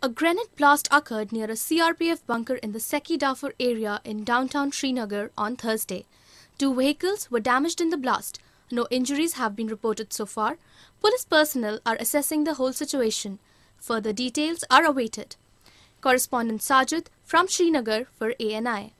A grenade blast occurred near a CRPF bunker in the Seki Dafar area in downtown Srinagar on Thursday. 2 vehicles were damaged in the blast. No injuries have been reported so far. Police personnel are assessing the whole situation. Further details are awaited. Correspondent Sajid from Srinagar for ANI.